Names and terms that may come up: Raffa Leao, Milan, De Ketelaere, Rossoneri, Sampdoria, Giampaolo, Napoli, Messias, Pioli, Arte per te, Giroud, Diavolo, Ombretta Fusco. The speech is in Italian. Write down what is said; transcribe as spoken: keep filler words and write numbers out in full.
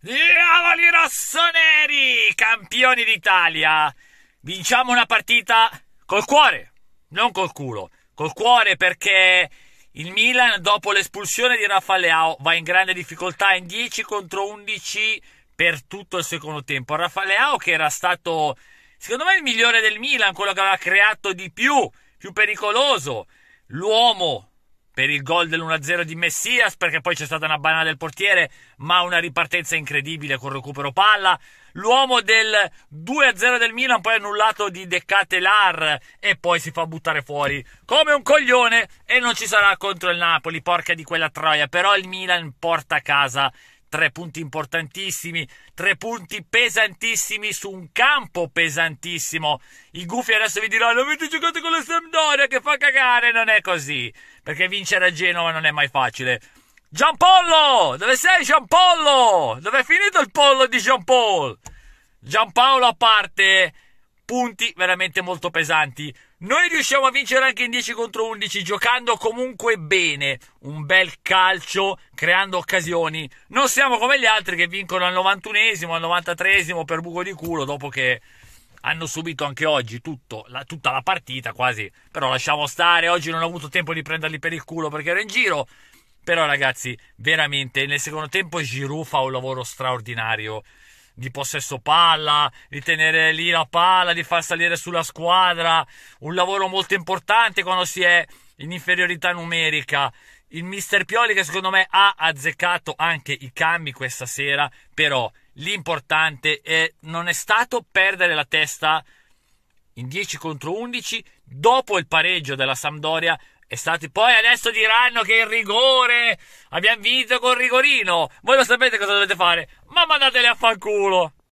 Diavoli rossoneri, campioni d'Italia. Vinciamo una partita col cuore, non col culo. Col cuore, perché il Milan, dopo l'espulsione di Raffa Leao, va in grande difficoltà in dieci contro undici per tutto il secondo tempo. Raffa Leao, che era stato, secondo me, il migliore del Milan, quello che aveva creato di più, più pericoloso, l'uomo per il gol dell'uno a zero di Messias, perché poi c'è stata una banana del portiere, ma una ripartenza incredibile con recupero palla, l'uomo del due a zero del Milan, poi annullato di De Ketelaere, e poi si fa buttare fuori come un coglione, e non ci sarà contro il Napoli, porca di quella troia. Però il Milan porta a casa tre punti importantissimi, tre punti pesantissimi su un campo pesantissimo. I gufi adesso vi diranno: avete giocato con la Sampdoria che fa cagare. Non è così, perché vincere a Genova non è mai facile. Giampaolo, dove sei Giampaolo? Dove è finito il pollo di Giampaolo? Giampaolo a parte, punti veramente molto pesanti. Noi riusciamo a vincere anche in dieci contro undici, giocando comunque bene, un bel calcio, creando occasioni. Non siamo come gli altri che vincono al novantunesimo, al novantatreesimo per buco di culo, dopo che hanno subito anche oggi tutto, la, tutta la partita quasi. Però lasciamo stare, oggi non ho avuto tempo di prenderli per il culo perché ero in giro. Però ragazzi, veramente, nel secondo tempo Giroud fa un lavoro straordinario di possesso palla, di tenere lì la palla, di far salire sulla squadra, un lavoro molto importante quando si è in inferiorità numerica. Il mister Pioli, che secondo me ha azzeccato anche i cambi questa sera, però l'importante è non è stato perdere la testa in dieci contro undici dopo il pareggio della Sampdoria. È stato, poi adesso diranno che il rigore, abbiamo vinto con il rigorino. Voi lo sapete cosa dovete fare, ma mandateli a fanculo.